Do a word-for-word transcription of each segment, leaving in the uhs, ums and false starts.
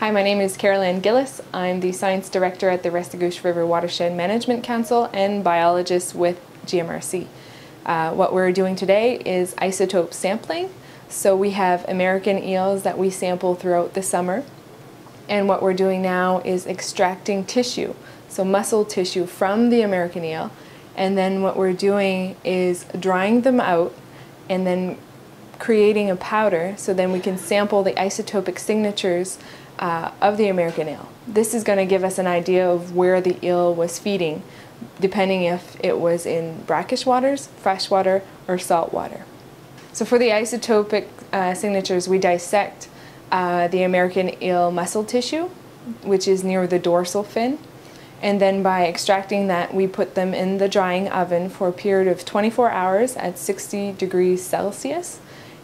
Hi, my name is Carolyn Gillis. I'm the Science Director at the Restigouche River Watershed Management Council and biologist with G M R C. Uh, what we're doing today is isotope sampling. So we have American eels that we sample throughout the summer. And what we're doing now is extracting tissue, so muscle tissue from the American eel. And then what we're doing is drying them out and then creating a powder so then we can sample the isotopic signatures Uh, of the American eel. This is going to give us an idea of where the eel was feeding, depending if it was in brackish waters, fresh water, or salt water. So for the isotopic uh, signatures, we dissect uh, the American eel muscle tissue, which is near the dorsal fin, and then by extracting that, we put them in the drying oven for a period of twenty-four hours at sixty degrees Celsius.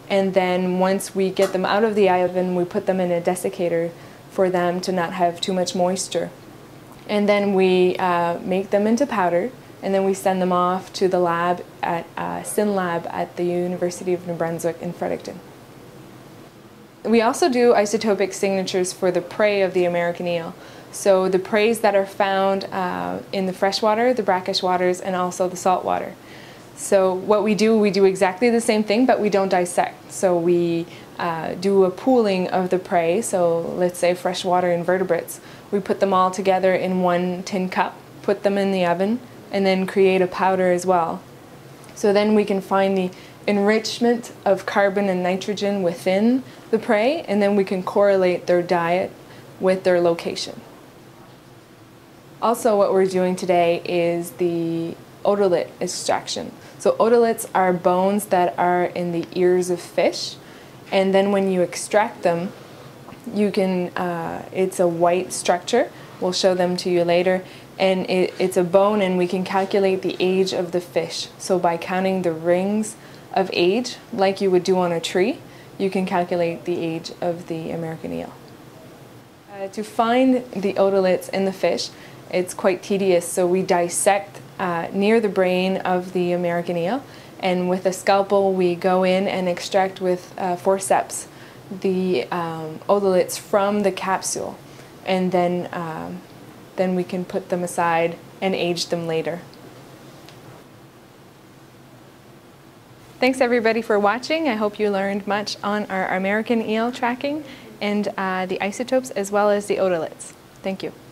And then once we get them out of the oven, we put them in a desiccator for them to not have too much moisture. And then we uh, make them into powder, and then we send them off to the lab at uh, SINLAB at the University of New Brunswick in Fredericton. We also do isotopic signatures for the prey of the American eel. So the preys that are found uh, in the freshwater, the brackish waters, and also the salt water. So what we do, we do exactly the same thing, but we don't dissect. So we uh, do a pooling of the prey, so let's say freshwater invertebrates. We put them all together in one tin cup, put them in the oven, and then create a powder as well. So then we can find the enrichment of carbon and nitrogen within the prey, and then we can correlate their diet with their location. Also, what we're doing today is the otolith extraction. So otoliths are bones that are in the ears of fish, and then when you extract them, you can, uh, it's a white structure, we'll show them to you later, and it, it's a bone, and we can calculate the age of the fish. So by counting the rings of age, like you would do on a tree, you can calculate the age of the American eel. Uh, to find the otoliths in the fish, it's quite tedious, so we dissect Uh, near the brain of the American eel, and with a scalpel we go in and extract with uh, forceps the um, otoliths from the capsule, and then um, then we can put them aside and age them later. Thanks everybody for watching. I hope you learned much on our American eel tracking and uh, the isotopes as well as the otoliths. Thank you.